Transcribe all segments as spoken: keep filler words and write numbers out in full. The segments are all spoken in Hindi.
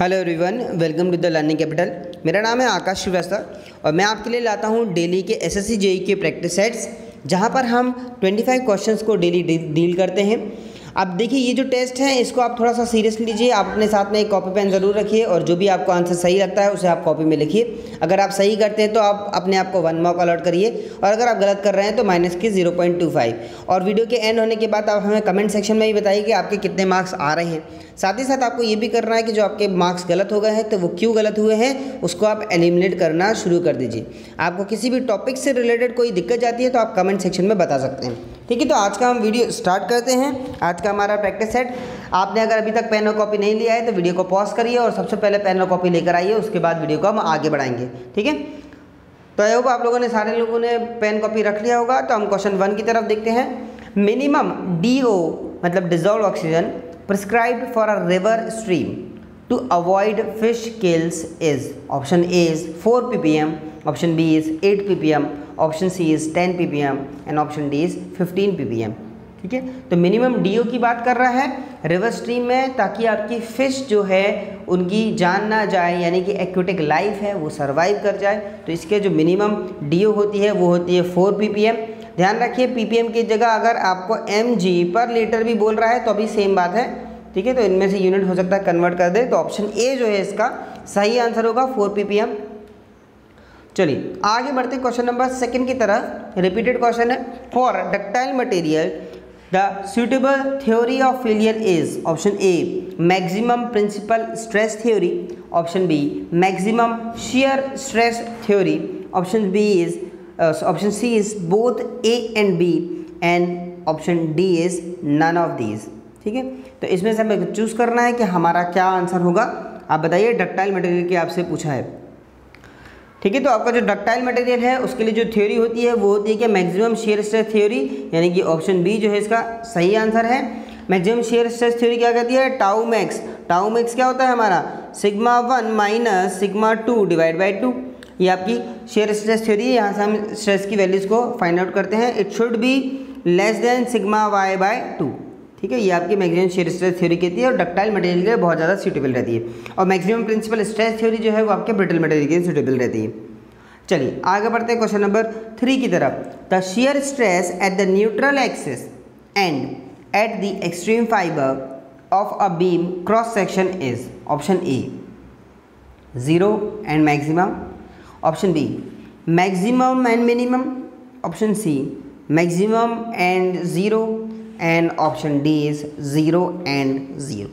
Hello everyone, welcome to the learning capital. मेरा नाम है आकाश श्रीवास्तव और मैं आपके लिए लाता हूं डेली के एसएससी जेई के प्रैक्टिस सेट्स, जहां पर हम पच्चीस क्वेश्चंस को डेली डील करते हैं। अब देखिए, ये जो टेस्ट है इसको आप थोड़ा सा सीरियसली लीजिए। आप अपने साथ में एक कॉपी पेन ज़रूर रखिए और जो भी आपको आंसर सही लगता है उसे आप कॉपी में लिखिए। अगर आप सही करते हैं तो आप अपने आप को वन मार्क अलॉट करिए और अगर आप गलत कर रहे हैं तो माइनस की ज़ीरो पॉइंट टू फाइव। और वीडियो के एंड होने के बाद आप हमें कमेंट सेक्शन में भी बताइए कि आपके कितने मार्क्स आ रहे हैं। साथ ही साथ आपको ये भी करना है कि जो आपके मार्क्स गलत हो गए हैं तो वो क्यों गलत हुए हैं उसको आप एलिमिनेट करना शुरू कर दीजिए। आपको किसी भी टॉपिक से रिलेटेड कोई दिक्कत जाती है तो आप कमेंट सेक्शन में बता सकते हैं। ठीक है, तो आज का हम वीडियो स्टार्ट करते हैं। आज का हमारा प्रैक्टिस सेट, आपने अगर अभी तक पेन और कॉपी नहीं लिया है तो वीडियो को पॉज करिए और सबसे पहले पेन और कॉपी लेकर आइए, उसके बाद वीडियो को हम आगे बढ़ाएंगे। ठीक है, तो आई होप आप लोगों ने सारे लोगों ने पेन कॉपी रख लिया होगा। तो हम क्वेश्चन वन की तरफ देखते हैं। मिनिमम डी ओ मतलब dissolve oxygen prescribed for a river stream to avoid fish kills is, option A is four P P M, option B is eight P P M, option C is ten P P M and option D is fifteen P P M. ठीक है, तो मिनिमम डीओ की बात कर रहा है रिवर स्ट्रीम में, ताकि आपकी फ़िश जो है उनकी जान ना जाए, यानी कि एक्वेटिक लाइफ है वो सर्वाइव कर जाए। तो इसके जो मिनिमम डीओ होती है वो होती है फोर पीपीएम। ध्यान रखिए, पीपीएम की जगह अगर आपको एमजी पर लीटर भी बोल रहा है तो अभी सेम बात है। ठीक है, तो इनमें से यूनिट हो सकता है कन्वर्ट कर दे। तो ऑप्शन ए जो है इसका सही आंसर होगा फोर पीपीएम। चलिए आगे बढ़ते क्वेश्चन नंबर सेकेंड की तरफ। रिपीटेड क्वेश्चन है। For ductile material The suitable theory of failure is option A maximum principal stress theory, option B maximum shear stress theory, option B is uh, option C is both A and B and option D is none of these। ठीक है, तो इसमें से हमें चूज करना है कि हमारा क्या आंसर होगा। आप बताइए, डक्टाइल मटेरियल के आपसे पूछा है। ठीक है, तो आपका जो डक्टाइल मटेरियल है उसके लिए जो थ्योरी होती है वो होती है कि मैक्सिमम शेयर स्ट्रेस थ्योरी, यानी कि ऑप्शन बी जो है इसका सही आंसर है। मैक्सिमम शेयर स्ट्रेस थ्योरी क्या कहती है? Tau max. टाउ मैक्स क्या होता है हमारा? Sigma one minus sigma two divide by two. ये आपकी शेयर स्ट्रेस थ्योरी है। यहाँ से हम स्ट्रेस की वैल्यूज़ को फाइंड आउट करते हैं। It should be less than sigma Y by two. ठीक है, ये आपकी मैक्सिमम शेयर स्ट्रेस थ्योरी कहती है और डक्टाइल मटेरियल के लिए बहुत ज़्यादा सूटेबल रहती है। और मैक्सिमम प्रिंसिपल स्ट्रेस थ्योरी जो है वो आपके ब्रिटल मटेरियल के लिए सूटेबल रहती है। चलिए आगे बढ़ते हैं क्वेश्चन नंबर थ्री की तरफ। The shear stress at the neutral axis and at the extreme fibre of a beam cross section is, option A zero and maximum, option B maximum and minimum, option C maximum and zero and option D is zero and zero.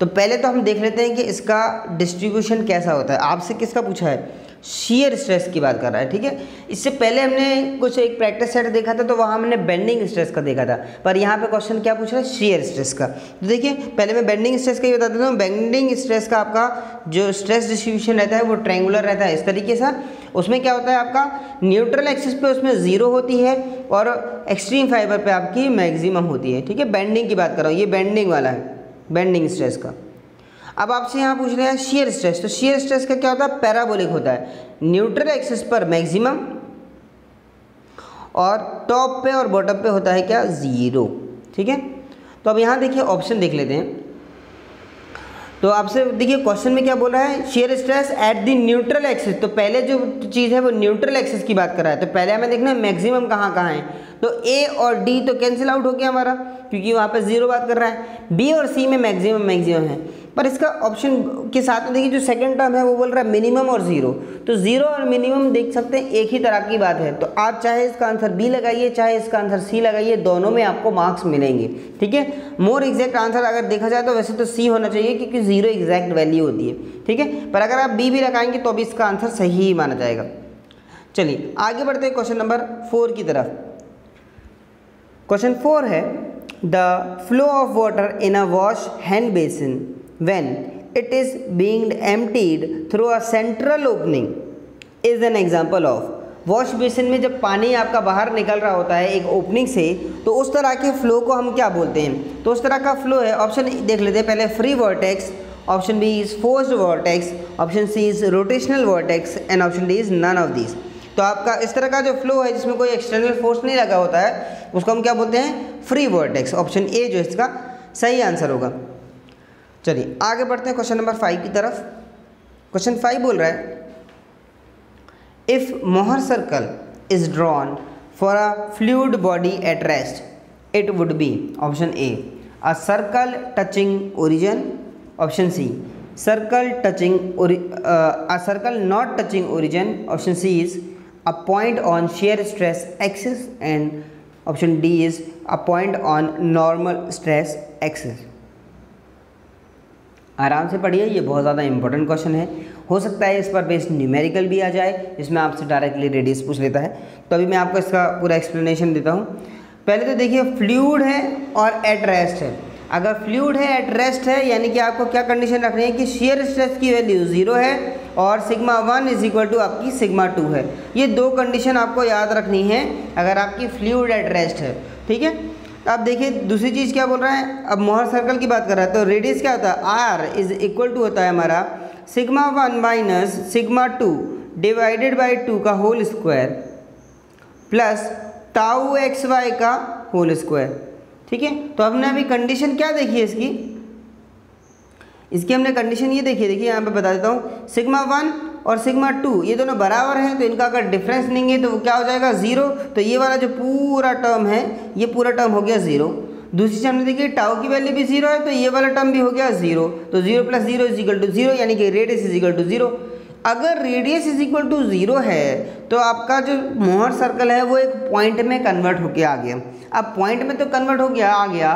तो पहले तो हम देख लेते हैं कि इसका डिस्ट्रीब्यूशन कैसा होता है। आपसे किसका पूछा है? शीयर स्ट्रेस की बात कर रहा है। ठीक है, इससे पहले हमने कुछ एक प्रैक्टिस सेट देखा था तो वहाँ हमने बेंडिंग स्ट्रेस का देखा था, पर यहाँ पे क्वेश्चन क्या पूछ रहा है? शीयर स्ट्रेस का। तो देखिए, पहले मैं बेंडिंग स्ट्रेस का ही बता देता हूँ। बेंडिंग स्ट्रेस का आपका जो स्ट्रेस डिस्ट्रीब्यूशन रहता है वो ट्रायंगुलर रहता है इस तरीके से। उसमें क्या होता है आपका न्यूट्रल एक्सिस पे उसमें ज़ीरो होती है और एक्सट्रीम फाइबर पे आपकी मैक्सिमम होती है। ठीक है, बेंडिंग की बात कर रहा हूँ, ये बेंडिंग वाला है, बेंडिंग स्ट्रेस का। अब आपसे यहाँ पूछ रहे हैं शीयर स्ट्रेस। तो शीयर स्ट्रेस का क्या होता है? पैराबोलिक होता है। न्यूट्रल एक्सिस पर मैक्सिमम और टॉप पे और बॉटम पे होता है क्या? ज़ीरो। ठीक है, तो अब यहाँ देखिए ऑप्शन देख लेते हैं। तो आपसे देखिए क्वेश्चन में क्या बोल रहा है? Shear stress at the neutral axis. तो पहले जो चीज़ है वो न्यूट्रल एक्सिस की बात कर रहा है। तो पहले हमें देखना है मैक्सिमम कहाँ कहाँ है। तो ए और डी तो कैंसिल आउट हो गया हमारा, क्योंकि वहाँ पे जीरो बात कर रहा है। बी और सी में मैक्सिमम मैक्सिमम है, पर इसका ऑप्शन के साथ में देखिए जो सेकेंड टर्म है वो बोल रहा है मिनिमम और ज़ीरो। तो ज़ीरो और मिनिमम देख सकते हैं एक ही तरह की बात है। तो आप चाहे इसका आंसर बी लगाइए, चाहे इसका आंसर सी लगाइए, दोनों में आपको मार्क्स मिलेंगे। ठीक है, मोर एग्जैक्ट आंसर अगर देखा जाए तो वैसे तो सी होना चाहिए, क्योंकि ज़ीरो एग्जैक्ट वैल्यू होती है। ठीक है, पर अगर आप बी भी लगाएंगे तो भी इसका आंसर सही ही माना जाएगा। चलिए आगे बढ़ते हैं क्वेश्चन नंबर फोर की तरफ। क्वेश्चन फोर है the flow of water in a wash hand basin when it is being emptied through a central opening is an example of। Wash basin में जब पानी आपका बाहर निकल रहा होता है एक ओपनिंग से, तो उस तरह के फ़्लो को हम क्या बोलते हैं? तो उस तरह का फ़्लो है, ऑप्शन देख लेते हैं पहले, free vortex, option B is forced vortex, option C is rotational vortex and option D is none of this. तो आपका इस तरह का जो फ्लो है जिसमें कोई एक्सटर्नल फोर्स नहीं लगा होता है उसको हम क्या बोलते हैं? Free vortex. ऑप्शन ए जो इसका सही आंसर होगा। चलिए आगे बढ़ते हैं क्वेश्चन नंबर फाइव की तरफ। क्वेश्चन फाइव बोल रहा है if Mohr circle is drawn for a fluid body at rest it would be option A a circle touching origin, option C circle touching a circle not touching origin, option C is a point on shear stress axis and option D is a point on normal stress axis। आराम से पढ़िए, ये बहुत ज़्यादा इंपॉर्टेंट क्वेश्चन है। हो सकता है इस पर बेस्ड न्यूमेरिकल भी आ जाए जिसमें आपसे डायरेक्टली रेडियस पूछ लेता है, तो अभी मैं आपको इसका पूरा एक्सप्लेनेशन देता हूँ। पहले तो देखिए फ्लूइड है और एट रेस्ट है। अगर फ्लूइड है एट रेस्ट है यानी कि आपको क्या कंडीशन रखनी है कि shear stress की वैल्यू ज़ीरो है और sigma one is equal to आपकी सिग्मा टू है। ये दो कंडीशन आपको याद रखनी है अगर आपकी फ्लूइड एट रेस्ट है, ठीक है। अब देखिए दूसरी चीज़ क्या बोल रहा है, अब मोहर सर्कल की बात कर रहा है तो रेडियस क्या होता है आर इज इक्वल टू होता है हमारा sigma one minus sigma two divided by two का whole square plus tau X Y का होल स्क्वायर, ठीक है। तो हमने अभी कंडीशन क्या देखी है इसकी, इसकी हमने कंडीशन ये देखिए, देखिए यहाँ पे बता देता हूँ सिग्मा वन और सिग्मा टू ये दोनों बराबर हैं तो इनका अगर डिफरेंस नहीं है तो वो क्या हो जाएगा ज़ीरो। तो ये वाला जो पूरा टर्म है ये पूरा टर्म हो गया ज़ीरो। दूसरी चीज़ हमने देखिए टाउ की वैल्यू भी ज़ीरो है तो ये वाला टर्म भी हो गया ज़ीरो। तो zero plus zero is equal to zero यानी कि radius is equal to zero. अगर radius is equal to zero है तो आपका जो मोहर सर्कल है वो एक पॉइंट में कन्वर्ट होके आ गया। अब पॉइंट में तो कन्वर्ट हो गया आ गया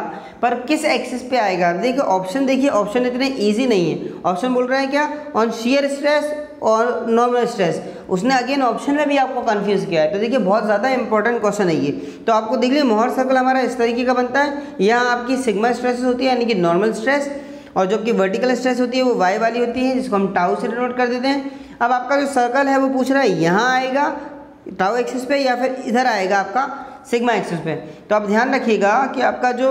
पर किस एक्सिस पे आएगा, देखिए ऑप्शन देखिए, ऑप्शन इतने इजी नहीं है। ऑप्शन बोल रहा है क्या ऑन शीयर स्ट्रेस और नॉर्मल स्ट्रेस, उसने अगेन ऑप्शन में भी आपको कंफ्यूज किया है। तो देखिए बहुत ज़्यादा इंपॉर्टेंट क्वेश्चन है ये। तो आपको देख लीजिए मोहर सर्कल हमारा इस तरीके का बनता है, यहाँ आपकी सिग्मा स्ट्रेस होती है यानी कि नॉर्मल स्ट्रेस और जो कि वर्टिकल स्ट्रेस होती है वो वाई वाली होती है जिसको हम टाउ से डिनोट कर देते हैं। अब आपका जो सर्कल है वो पूछ रहा है यहाँ आएगा टाउ एक्सिस पे या फिर इधर आएगा आपका सिग्मा एक्सिस पे। तो आप ध्यान रखिएगा कि आपका जो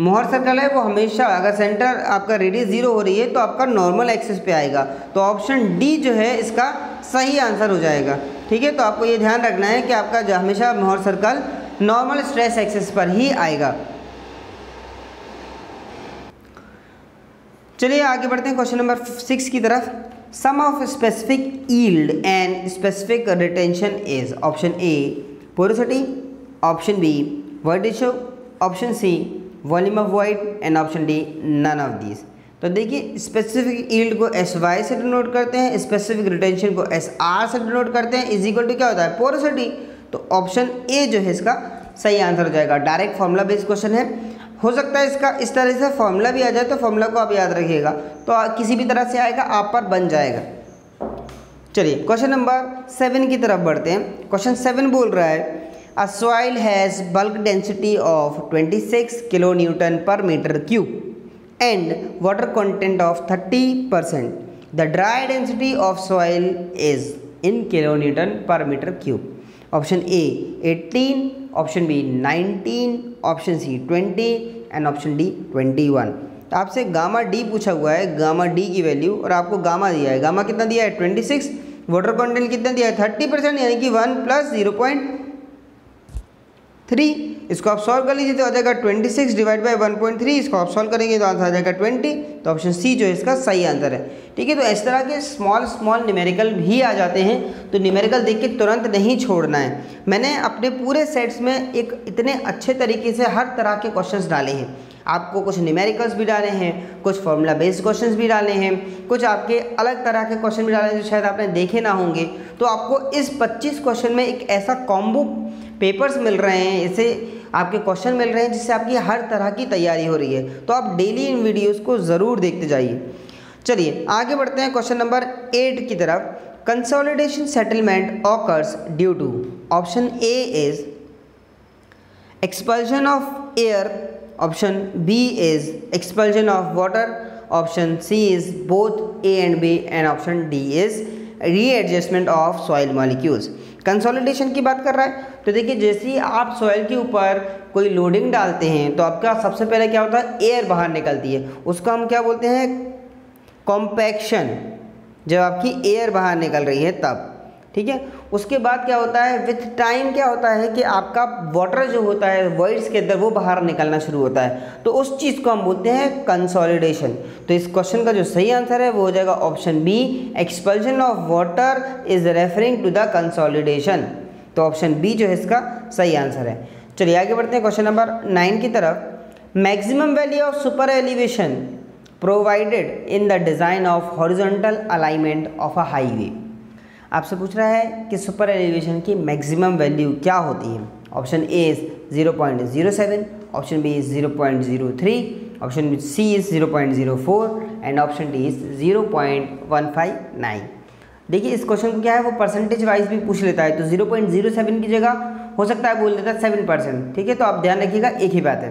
मोहर सर्कल है वो हमेशा अगर सेंटर आपका रेडियस ज़ीरो हो रही है तो आपका नॉर्मल एक्सिस पे आएगा। तो ऑप्शन डी जो है इसका सही आंसर हो जाएगा, ठीक है। तो आपको ये ध्यान रखना है कि आपका जो हमेशा Mohr circle normal stress axis पर ही आएगा। चलिए आगे बढ़ते हैं क्वेश्चन नंबर सिक्स की तरफ। Sum of specific yield and specific retention is option A porosity, option B void ratio, option C volume of void and option D none of these. तो देखिए स्पेसिफिक यील्ड को एस वाई से डिनोट करते हैं, स्पेसिफिक रिटेंशन को एस आर से डिनोट करते हैं, इज इक्वल टू क्या होता है पोरोसिटी। तो ऑप्शन ए जो है इसका सही आंसर हो जाएगा। डायरेक्ट फॉर्मूला बेस्ड क्वेश्चन है, हो सकता है इसका इस तरह से फॉर्मूला भी आ जाए तो फॉर्मूला को आप याद रखिएगा, तो किसी भी तरह से आएगा आप पर बन जाएगा। चलिए क्वेश्चन नंबर सेवन की तरफ बढ़ते हैं। क्वेश्चन सेवन बोल रहा है a soil has bulk density of छब्बीस kilo newton per metre cube and water content of तीस percent, the dry density of soil is in kilo newton per metre cube. Option A अठारह, ऑप्शन बी उन्नीस, ऑप्शन सी बीस एंड ऑप्शन डी इक्कीस। तो आपसे गामा डी पूछा हुआ है, गामा डी की वैल्यू और आपको गामा दिया है, गामा कितना दिया है छब्बीस, वाटर कंटेंट कितना दिया है तीस परसेंट यानी कि one plus zero point three. इसको आप सॉल्व कर लीजिए तो आ जाएगा छब्बीस divide by one point three, इसको आप सॉल्व करेंगे तो आंसर आ जाएगा बीस। तो ऑप्शन सी जो है इसका सही आंसर है, ठीक है। तो इस तरह के स्मॉल स्मॉल न्यूमेरिकल भी आ जाते हैं, तो न्यूमेरिकल देख के तुरंत नहीं छोड़ना है। मैंने अपने पूरे सेट्स में एक इतने अच्छे तरीके से हर तरह के क्वेश्चंस डाले हैं, आपको कुछ न्यूमेरिकल्स भी डाले हैं, कुछ फॉर्मूला बेस्ड क्वेश्चंस भी डाले हैं, कुछ आपके अलग तरह के क्वेश्चन भी डाले हैं जो शायद आपने देखे ना होंगे। तो आपको इस पच्चीस क्वेश्चन में एक ऐसा कॉम्बो पेपर्स मिल रहे हैं, इससे आपके क्वेश्चन मिल रहे हैं जिससे आपकी हर तरह की तैयारी हो रही है। तो आप डेली इन वीडियोस को ज़रूर देखते जाइए। चलिए आगे बढ़ते हैं क्वेश्चन नंबर एट की तरफ। Consolidation settlement occurs due to option A is expulsion of air, option B is expulsion of water, option C is both A and B and option D is readjustment of soil molecules. Consolidation की बात कर रहा है तो देखिए जैसे ही आप सॉइल के ऊपर कोई लोडिंग डालते हैं तो आपका सबसे पहले क्या होता है एयर बाहर निकलती है, उसका हम क्या बोलते हैं कॉम्पैक्शन। जब आपकी एयर बाहर निकल रही है तब ठीक है। उसके बाद क्या होता है, विथ टाइम क्या होता है कि आपका वाटर जो होता है वर्ड्स के अंदर वो बाहर निकलना शुरू होता है, तो उस चीज़ को हम बोलते हैं कंसोलिडेशन। तो इस क्वेश्चन का जो सही आंसर है वो हो जाएगा option B, expulsion of water is referring to the consolidation. तो ऑप्शन बी जो है इसका सही आंसर है। चलिए आगे बढ़ते हैं क्वेश्चन नंबर नाइन की तरफ। Maximum value of super elevation provided in the design of horizontal alignment of a highway. आपसे पूछ रहा है कि सुपर एलिवेशन की मैक्सिमम वैल्यू क्या होती है। Option A is zero point zero seven, option B is zero point zero three, option C is zero point zero four and option D is zero point one five nine. देखिए इस क्वेश्चन को क्या है वो परसेंटेज वाइज भी पूछ लेता है, तो ज़ीरो पॉइंट ज़ीरो सेवन की जगह हो सकता है बोल देता है सेवन परसेंट। ठीक है, तो आप ध्यान रखिएगा एक ही बात है।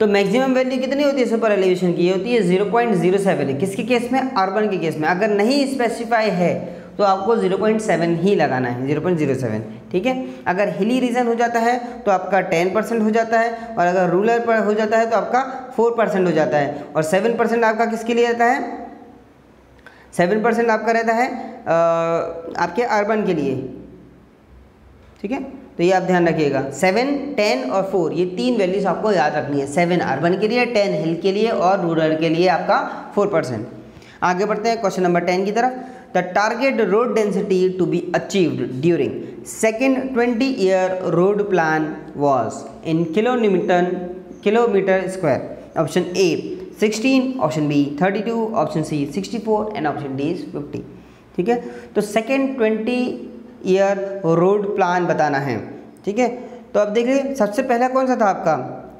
तो मैक्सिमम वैल्यू कितनी होती है सुपर एलिवेशन की, ये होती है ज़ीरो पॉइंट ज़ीरो सेवन। किसके केस में, अर्बन के केस में। अगर नहीं स्पेसिफाई है तो आपको ज़ीरो पॉइंट सेवन ही लगाना है, ज़ीरो पॉइंट ज़ीरो सेवन। ठीक है, अगर हिली रीजन हो जाता है तो आपका टेन परसेंट हो जाता है, और अगर रूरल पर हो जाता है तो आपका फोर परसेंट हो जाता है, और सेवन परसेंट आपका किसके लिए रहता है, सेवन परसेंट आपका रहता है आ, आपके अर्बन के लिए। ठीक है, तो ये आप ध्यान रखिएगा, सेवन, टेन और फोर, ये तीन वैल्यूज आपको याद रखनी है। सेवन अर्बन के लिए, टेन हिल के लिए और रूरल के लिए आपका फोर परसेंट। आगे बढ़ते हैं क्वेश्चन नंबर टेन की तरफ। The target road density to be achieved during second twenty year road plan was in kilometre kilometre square. Option A sixteen, option B thirty two, option C sixty four and option D is fifty. ठीक है, तो second twenty year road plan बताना है। ठीक है, तो अब देखिए सबसे पहला कौन सा था आपका,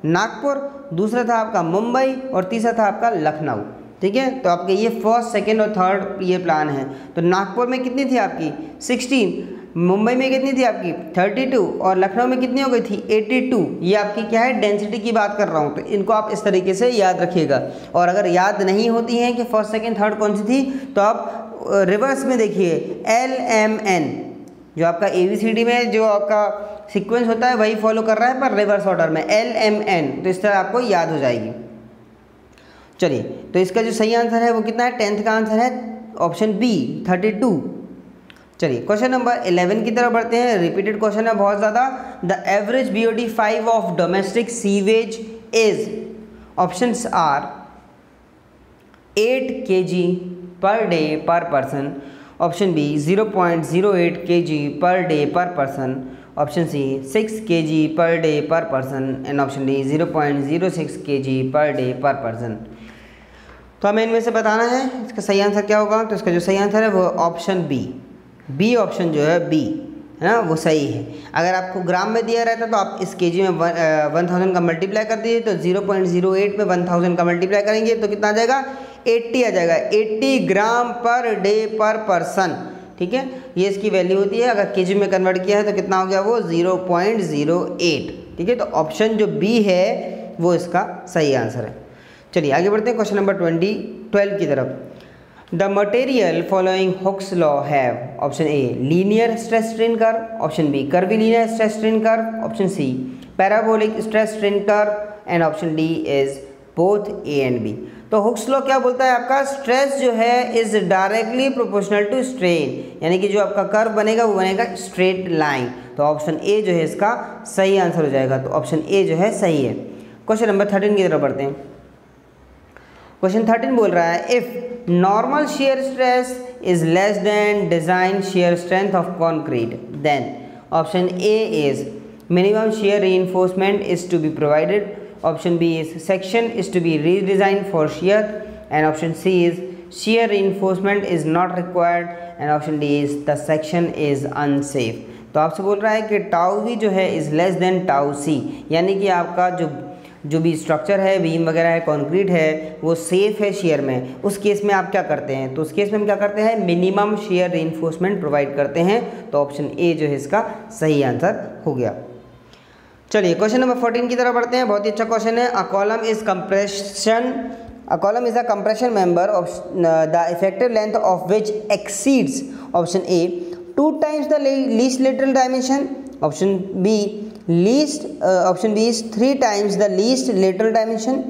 नागपुर, दूसरा था आपका मुंबई और तीसरा था आपका लखनऊ। ठीक है, तो आपके ये फर्स्ट, सेकेंड और थर्ड ये प्लान है। तो नागपुर में कितनी थी आपकी सिक्सटीन, मुंबई में कितनी थी आपकी थर्टी टू और लखनऊ में कितनी हो गई थी एटी टू। ये आपकी क्या है, डेंसिटी की बात कर रहा हूँ, तो इनको आप इस तरीके से याद रखिएगा। और अगर याद नहीं होती है कि फर्स्ट सेकेंड थर्ड कौन सी थी, तो आप रिवर्स में देखिए, एल एम एन जो आपका एबीसीडी में जो आपका सीक्वेंस होता है वही फॉलो कर रहा है, पर रिवर्स ऑर्डर में, एल एम एन। तो इस तरह आपको याद हो जाएगी। चलिए, तो इसका जो सही आंसर है वो कितना है, टेंथ का आंसर है ऑप्शन बी थर्टी टू। चलिए क्वेश्चन नंबर इलेवन की तरफ बढ़ते हैं। रिपीटेड क्वेश्चन है बहुत ज़्यादा। The average B O D five of domestic sewage is, options are eight K G per day per person, option B zero point zero eight KG per day per person, option C six KG per day per person and option D zero point zero six KG per day per person. तो हमें इनमें से बताना है इसका सही आंसर क्या होगा। तो इसका जो सही आंसर है वो ऑप्शन बी, बी ऑप्शन जो है बी है ना वो सही है। अगर आपको ग्राम में दिया रहता तो आप इस केजी में वन थाउजेंड का मल्टीप्लाई कर दीजिए, तो ज़ीरो पॉइंट ज़ीरो एट में वन थाउजेंड का मल्टीप्लाई करेंगे तो कितना आ जाएगा, एटी आ जाएगा, एटी ग्राम पर डे पर पर्सन। ठीक है, ये इसकी वैल्यू होती है। अगर केजी में कन्वर्ट किया है तो कितना हो गया वो ज़ीरो पॉइंट ज़ीरो एट। ठीक है, तो ऑप्शन जो बी है वो इसका सही आंसर है। चलिए आगे बढ़ते हैं क्वेश्चन नंबर ट्वेंटी ट्वेल्व की तरफ। The material following Hooke's law have, option A linear stress strain curve, option B curvilinear stress strain curve, option C parabolic stress strain curve and option D is both A and B. तो हुक्स लॉ क्या बोलता है आपका, स्ट्रेस जो है is directly proportional to strain, यानी कि जो आपका कर्व बनेगा वो बनेगा स्ट्रेट लाइन। तो ऑप्शन ए जो है इसका सही आंसर हो जाएगा। तो ऑप्शन ए जो है सही है। क्वेश्चन नंबर थर्टीन की तरफ बढ़ते हैं। क्वेश्चन थर्टीन बोल रहा है, if normal shear stress is less than design shear strength of concrete then, option A is minimum shear reinforcement is to be provided, option B is section is to be redesign for shear and option C is shear reinforcement is not required and option D is the section is unsafe. तो आपसे बोल रहा है कि टाउ वी जो है is less than tau c, यानी कि आपका जो जो भी स्ट्रक्चर है, बीम वगैरह है, कॉन्क्रीट है, वो सेफ है शेयर में। उस केस में आप क्या करते हैं, तो उस केस में हम क्या करते हैं, मिनिमम शेयर रीइंफोर्समेंट प्रोवाइड करते हैं। तो ऑप्शन ए जो है इसका सही आंसर हो गया। चलिए क्वेश्चन नंबर फोर्टीन की तरफ बढ़ते हैं। बहुत ही अच्छा क्वेश्चन है। A column is compression a column is a compression member of the effective length of which exceeds, option A two times the least literal dimension, option B least option B is three times the least literal dimension,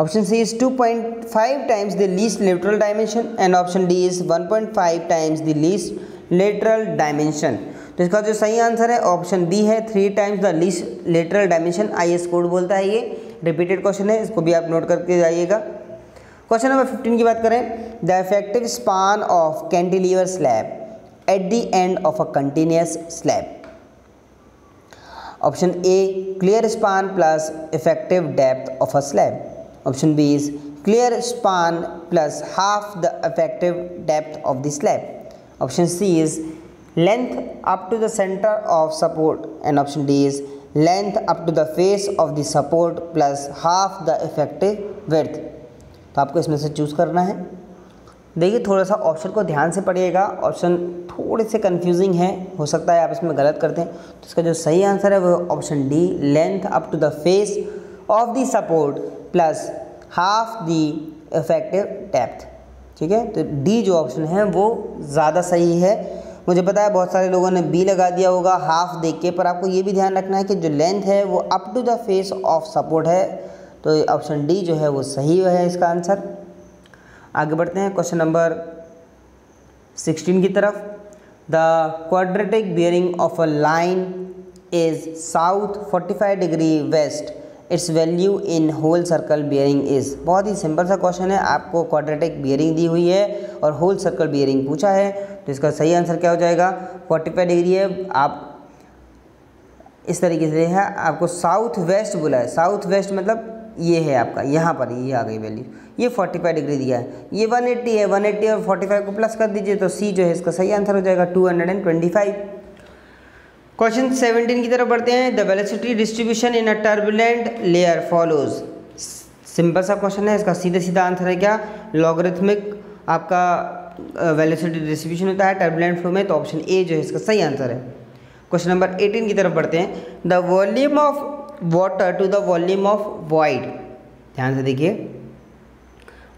option C is two point five times the least lateral dimension and option D is one point five times the least lateral dimension. तो इसका जो सही आंसर है ऑप्शन बी है three times the least lateral dimension, IS code बोलता है ये। रिपीटेड क्वेश्चन है, इसको भी आप नोट करके जाइएगा। क्वेश्चन नंबर फिफ्टीन की बात करें, the effective span of cantilever slab at the end of a continuous slab. Option A clear span plus effective depth of a slab, option B is clear span plus half the effective depth of the slab, option C is length up to the centre of support and option D is length up to the face of the support plus half the effective width. तो आपको इसमें से चूज़ करना है। देखिए थोड़ा सा ऑप्शन को ध्यान से पढ़िएगा, ऑप्शन थोड़े से कंफ्यूजिंग है, हो सकता है आप इसमें गलत करते हैं। तो इसका जो सही आंसर है वो option D length up to the face of the support plus half the effective depth. ठीक है, तो डी जो ऑप्शन है वो ज़्यादा सही है। मुझे पता है बहुत सारे लोगों ने बी लगा दिया होगा हाफ देख के, पर आपको ये भी ध्यान रखना है कि जो लेंथ है वो up to the face of support है। तो ऑप्शन डी जो है वो सही है इसका आंसर। आगे बढ़ते हैं क्वेश्चन नंबर सिक्सटीन की तरफ। The quadratic bearing of a line is south forty five degree west, its value in whole circle bearing is. बहुत ही सिंपल सा क्वेश्चन है, आपको क्वाड्रेटिक बियरिंग दी हुई है और होल सर्कल बियरिंग पूछा है। तो इसका सही आंसर क्या हो जाएगा, फोर्टी फाइव डिग्री है, आप इस तरीके से है, आपको साउथ वेस्ट बोला है, साउथ वेस्ट मतलब ये है आपका, यहाँ पर ये आ गई वैल्यू, ये फोर्टी फाइव डिग्री दिया है, ये वन एटी है, वन एटी और फोर्टी फाइव को प्लस कर दीजिए तो सी जो है इसका सही आंसर हो जाएगा two hundred twenty five. Question seventeen की तरफ बढ़ते हैं। The velocity distribution in a turbulent layer follows. Simple सा क्वेश्चन है, इसका सीधा सीधा आंसर है क्या, लॉगरिथमिक आपका वेलोसिटी डिस्ट्रीब्यूशन होता है टर्बुलेंट फ्लो में। तो ऑप्शन ए जो है इसका सही आंसर है। क्वेश्चन नंबर अठारह की तरफ बढ़ते हैं। The volume of water to the volume of void, ध्यान से देखिए,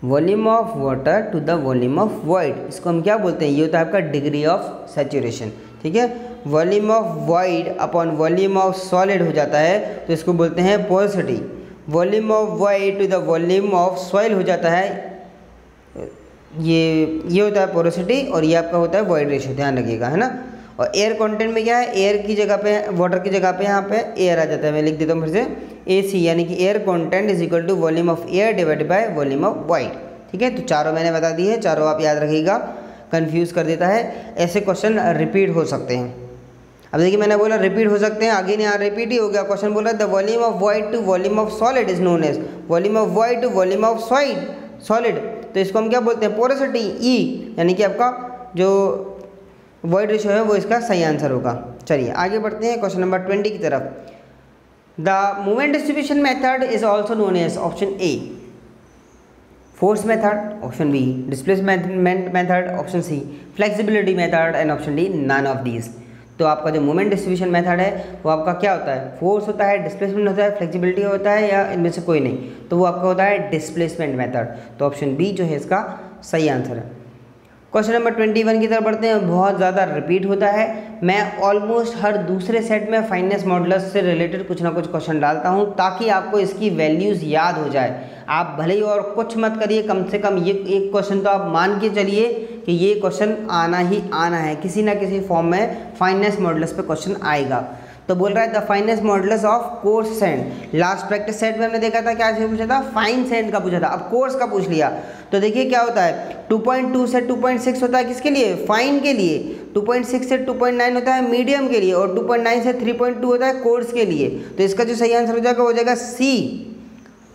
volume of water to the volume of void, इसको हम क्या बोलते हैं, ये होता है आपका डिग्री ऑफ सैचुरेशन। ठीक है, volume of void upon volume of solid हो जाता है, तो इसको बोलते हैं porosity. Volume of void to the volume of soil हो जाता है, ये ये होता है पोरोसिटी, और ये आपका होता है वॉइड रेशियो, ध्यान रखिएगा, है ना। और एयर कंटेंट में क्या है, एयर की जगह पे वाटर की जगह पे यहाँ पे एयर आ जाता है। मैं लिख देता हूँ फिर से, ए सी यानी कि air content is equal to volume of air divided by volume of void. ठीक है, तो चारों मैंने बता दी है, चारों आप याद रखिएगा, कन्फ्यूज़ कर देता है, ऐसे क्वेश्चन रिपीट हो सकते हैं। अब देखिए मैंने बोला रिपीट हो सकते हैं, आगे नहीं, यहाँ रिपीट ही हो गया। क्वेश्चन बोला the volume of void to volume of solid is known as, volume of void to volume of solid solid, तो इसको हम क्या बोलते हैं, पोरोसिटी ई, यानी कि आपका जो वॉइड रेशियो है वो इसका सही आंसर होगा। चलिए आगे बढ़ते हैं क्वेश्चन नंबर ट्वेंटी की तरफ। The moment distribution method is also known as, option A force method, option B displacement method, option C flexibility method and option D none of these. तो आपका जो मोमेंट डिस्ट्रीब्यूशन मेथड है वो आपका क्या होता है, फोर्स होता है, डिस्प्लेसमेंट होता है, फ्लेक्सिबिलिटी होता है, या इनमें से कोई नहीं, तो वो आपका होता है डिस्प्लेसमेंट मेथड। तो ऑप्शन बी जो है इसका सही आंसर है। क्वेश्चन नंबर ट्वेंटी वन की तरफ बढ़ते हैं, बहुत ज़्यादा रिपीट होता है। मैं ऑलमोस्ट हर दूसरे सेट में फाइनेंस मॉडल्स से रिलेटेड कुछ ना कुछ क्वेश्चन डालता हूँ ताकि आपको इसकी वैल्यूज़ याद हो जाए। आप भले ही और कुछ मत करिए, कम से कम ये एक क्वेश्चन तो आप मान के चलिए कि ये क्वेश्चन आना ही आना है, किसी ना किसी फॉर्म में फाइनेंस मॉडल्स पे क्वेश्चन आएगा। तो बोल रहा है the finance models of course send. Last practice set में हमने देखा था क्या पूछा था, फाइन सेंड का पूछा था, अब कोर्स का पूछ लिया। तो देखिए क्या होता है, टू पॉइंट टू से टू पॉइंट सिक्स होता है किसके लिए, फाइन के लिए, टू पॉइंट सिक्स से टू पॉइंट नाइन होता है मीडियम के लिए, और टू पॉइंट नाइन से थ्री पॉइंट टू होता है कोर्स के लिए। तो इसका जो सही आंसर हो जाएगा वो हो जाएगा सी।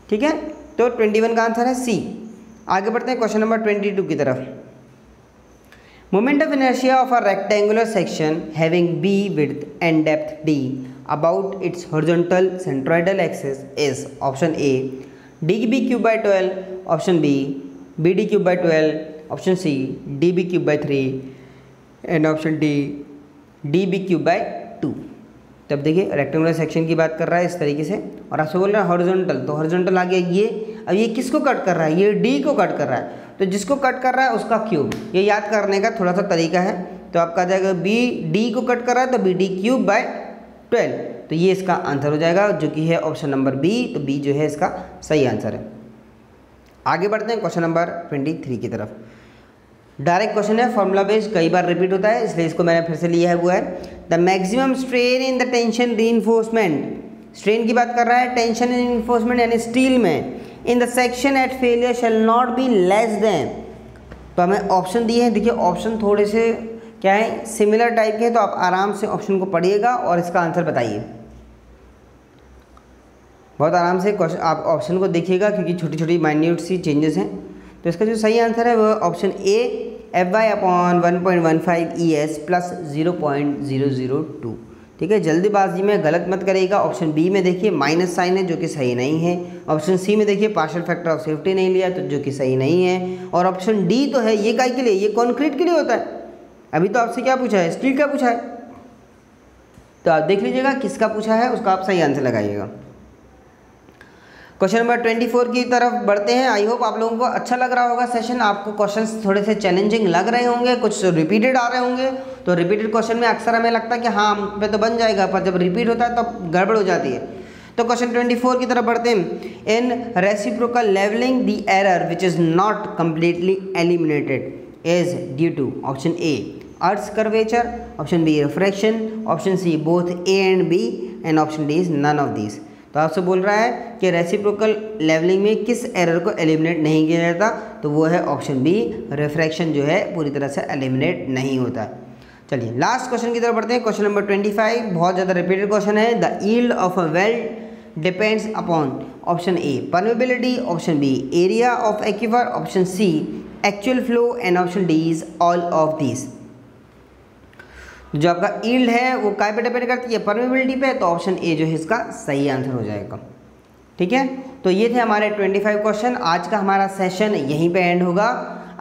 ठीक है, तो ट्वेंटी वन का आंसर है सी। आगे बढ़ते हैं क्वेश्चन नंबर ट्वेंटी टू की तरफ। Moment of inertia of a rectangular section having B width and depth D about its horizontal centroidal axis is, option A D B cube by twelve, option B B D cube by twelve, option C D B cube by three and option D D B cube by two. तब देखिए रेक्टेंगुलर सेक्शन की बात कर रहा है इस तरीके से, और आपसे बोल रहा है हॉरिजॉन्टल, तो हॉरिजॉन्टल आ गया ये। अब ये किसको कट कर रहा है, ये डी को कट कर रहा है, तो जिसको कट कर रहा है उसका क्यूब, ये याद करने का थोड़ा सा तरीका है। तो आपका आ जाएगा बी डी को कट कर रहा है तो B D cube by twelve, तो ये इसका आंसर हो जाएगा जो कि है ऑप्शन नंबर बी। तो बी जो है इसका सही आंसर है। आगे बढ़ते हैं क्वेश्चन नंबर ट्वेंटी थ्री की तरफ। डायरेक्ट क्वेश्चन है, फॉर्मूला बेस्ड, कई बार रिपीट होता है इसलिए इसको मैंने फिर से लिया हुआ है। The maximum strain in the tension reinforcement, strain की बात कर रहा है, टेंशन रीइंफोर्समेंट यानी स्टील में, in the section at failure shall not be less than. तो हमें ऑप्शन दिए हैं, देखिए ऑप्शन थोड़े से क्या है, सिमिलर टाइप के हैं, तो आप आराम से ऑप्शन को पढ़िएगा और इसका आंसर बताइए। बहुत आराम से क्वेश्चन आप ऑप्शन को देखिएगा क्योंकि छोटी छोटी माइन्यूट सी चेंजेस हैं। तो इसका जो सही आंसर है वह option A, F Y upon one point one five E S plus zero point zero zero two. ठीक है, जल्दीबाजी में गलत मत करिएगा। ऑप्शन बी में देखिए माइनस साइन है जो कि सही नहीं है। ऑप्शन सी में देखिए पार्शियल फैक्टर ऑफ सेफ्टी नहीं लिया तो जो कि सही नहीं है। और ऑप्शन डी तो है, ये काय के लिए, ये कॉन्क्रीट के लिए होता है। अभी तो आपसे क्या पूछा है, स्टील का पूछा है, तो आप देख लीजिएगा किसका पूछा है उसका आप सही आंसर लगाइएगा। क्वेश्चन नंबर ट्वेंटी फोर की तरफ बढ़ते हैं। आई होप आप लोगों को अच्छा लग रहा होगा सेशन, आपको क्वेश्चंस थोड़े से चैलेंजिंग लग रहे होंगे, कुछ रिपीटेड आ रहे होंगे। तो रिपीटेड क्वेश्चन में अक्सर हमें लगता है कि हाँ हम पे तो बन जाएगा, पर जब रिपीट होता है तब तो गड़बड़ हो जाती है। तो क्वेश्चन ट्वेंटी फोर की तरफ बढ़ते हैं। In reciprocal levelling the error which is not completely eliminated is due to, option A earth curvature, option B refraction, option C both A and B and option D is none of these. तो आपसे बोल रहा है कि रेसिप्रोकल लेवलिंग में किस एरर को एलिमिनेट नहीं किया जाता, तो वो है ऑप्शन बी, रिफ्रैक्शन जो है पूरी तरह से एलिमिनेट नहीं होता। चलिए लास्ट क्वेश्चन की तरफ बढ़ते हैं। क्वेश्चन नंबर ट्वेंटी फाइव, बहुत ज़्यादा रिपीटेड क्वेश्चन है। The yield of a well depends upon, option A permeability, option B area of aquifer, option C actual flow and option D is all of these. जो आपका यील्ड है वो काय पे डिपेंड करती है, परमेबिलिटी पे, तो ऑप्शन ए जो है इसका सही आंसर हो जाएगा। ठीक है, तो ये थे हमारे ट्वेंटी फाइव क्वेश्चन। आज का हमारा सेशन यहीं पे एंड होगा।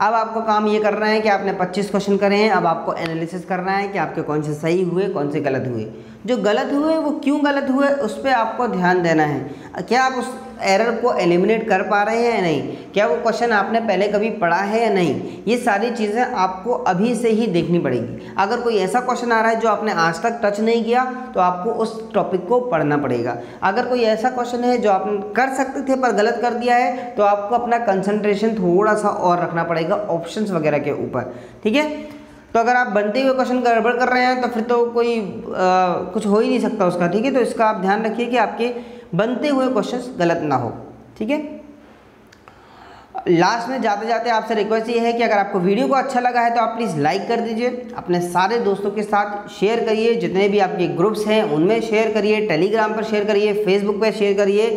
अब आपको काम ये करना है कि आपने पच्चीस क्वेश्चन करे हैं, अब आपको एनालिसिस करना है कि आपके कौन से सही हुए कौन से गलत हुए, जो गलत हुए वो क्यों गलत हुए, उस पर आपको ध्यान देना है। क्या आप उस एरर को एलिमिनेट कर पा रहे हैं या नहीं, क्या वो क्वेश्चन आपने पहले कभी पढ़ा है या नहीं, ये सारी चीज़ें आपको अभी से ही देखनी पड़ेगी। अगर कोई ऐसा क्वेश्चन आ रहा है जो आपने आज तक टच नहीं किया तो आपको उस टॉपिक को पढ़ना पड़ेगा। अगर कोई ऐसा क्वेश्चन है जो आप कर सकते थे पर गलत कर दिया है तो आपको अपना कंसंट्रेशन थोड़ा सा और रखना पड़ेगा ऑप्शंस वगैरह के ऊपर। ठीक है, तो अगर आप बनते हुए क्वेश्चन गड़बड़ कर रहे हैं तो फिर तो कोई आ, कुछ हो ही नहीं सकता उसका। ठीक है, तो इसका आप ध्यान रखिए कि आपके बनते हुए क्वेश्चंस गलत ना हो। ठीक है, लास्ट में जाते जाते आपसे रिक्वेस्ट ये है कि अगर आपको वीडियो को अच्छा लगा है तो आप प्लीज़ लाइक कर दीजिए, अपने सारे दोस्तों के साथ शेयर करिए, जितने भी आपके ग्रुप्स हैं उनमें शेयर करिए, टेलीग्राम पर शेयर करिए, फेसबुक पर शेयर करिए,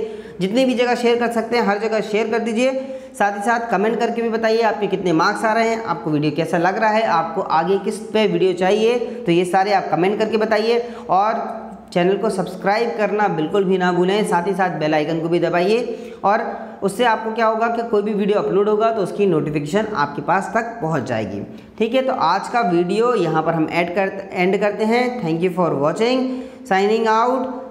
जितनी भी जगह शेयर कर सकते हैं हर जगह शेयर कर दीजिए। साथ ही साथ कमेंट करके भी बताइए आपके कितने मार्क्स आ रहे हैं, आपको वीडियो कैसा लग रहा है, आपको आगे किस पे वीडियो चाहिए, तो ये सारे आप कमेंट करके बताइए। और चैनल को सब्सक्राइब करना बिल्कुल भी ना भूलें, साथ ही साथ बेल आइकन को भी दबाइए, और उससे आपको क्या होगा कि कोई भी वीडियो अपलोड होगा तो उसकी नोटिफिकेशन आपके पास तक पहुँच जाएगी। ठीक है, तो आज का वीडियो यहाँ पर हम ऐड कर एंड करते हैं। Thank you for watching, signing out.